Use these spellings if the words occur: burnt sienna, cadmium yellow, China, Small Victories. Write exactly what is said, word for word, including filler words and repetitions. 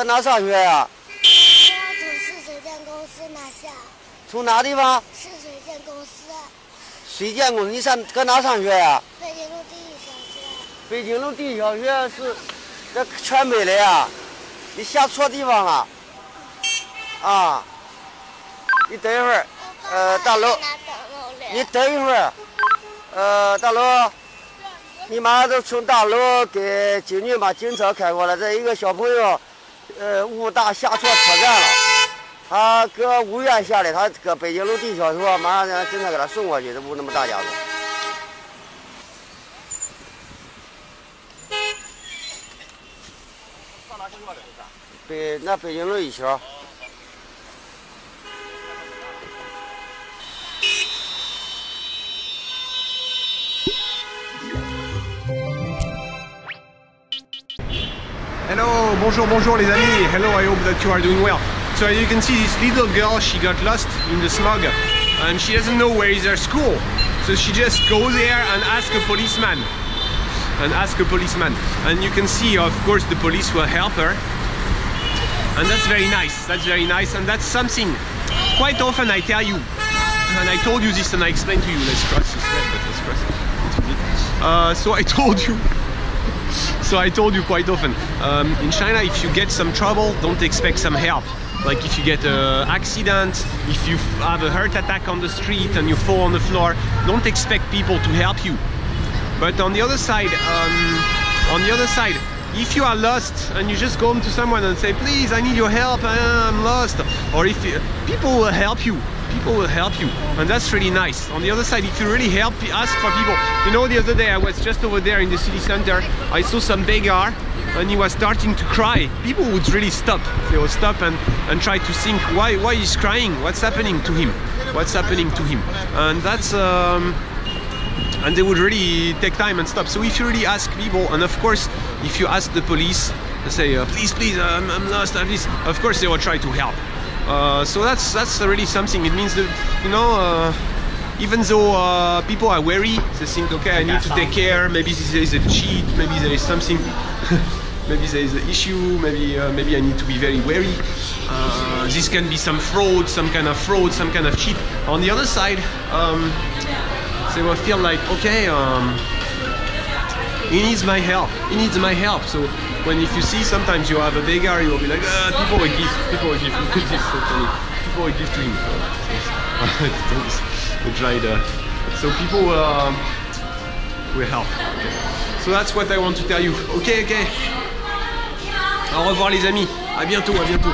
搁哪上学呀、啊？我从市水电公司拿下。从哪地方？市水电公司。水电工，你上搁哪上学呀、啊？北京路第一小学。北京路第一小学是这全北的呀、啊？你下错地方了。啊！你等一会儿，呃，大楼。你等一会儿，呃，大楼。 你妈都从大楼给警局把警车开过来，这一个小朋友，呃，误打下错车站了，他搁五院下来，他搁北京路地小学，马上让警察给他送过去，这不那么大家伙。 北那北京路一小。 Hello, bonjour, bonjour les amis. Hello, I hope that you are doing well. So as you can see, this little girl, she got lost in the smog and she doesn't know where is her school. So she just goes there and asks a policeman. And asks a policeman. And you can see, of course, the police will help her. And that's very nice, that's very nice. And that's something quite often I tell you. And I told you this and I explained to you. Let's cross this red, but let's cross it. Uh, so I told you. So I told you quite often, um, in China if you get some trouble, don't expect some help. Like if you get an accident, if you have a heart attack on the street and you fall on the floor, don't expect people to help you. But on the other side, um, on the other side, if you are lost and you just go to someone and say, please, I need your help, I'm lost. Or if you, people will help you. People will help you, and that's really nice. On the other side, if you really help, ask for people. You know, the other day I was just over there in the city center, I saw some beggar, and he was starting to cry. People would really stop. They would stop and, and try to think, why, why he's crying? What's happening to him? What's happening to him? And that's... Um, and they would really take time and stop. So if you really ask people, and of course, if you ask the police, they say, uh, please, please, uh, I'm, I'm lost, at least. Of course, they will try to help. Uh, so that's that's really something. It means that, you know, uh, even though uh, people are wary, they think, okay, I need to take care. Maybe there is a cheat. Maybe there is something. Maybe there is an issue. Maybe uh, maybe I need to be very wary. Uh, this can be some fraud, some kind of fraud, some kind of cheat. On the other side, um, they will feel like, okay, um, he needs my help. He needs my help. So. When if you see sometimes you have a beggar, you will be like, ah, people will give, people will give, people will give, people will give to him. We tried, uh, so people uh, will help. So that's what I want to tell you. Okay, okay. Au revoir les amis. À bientôt, à bientôt.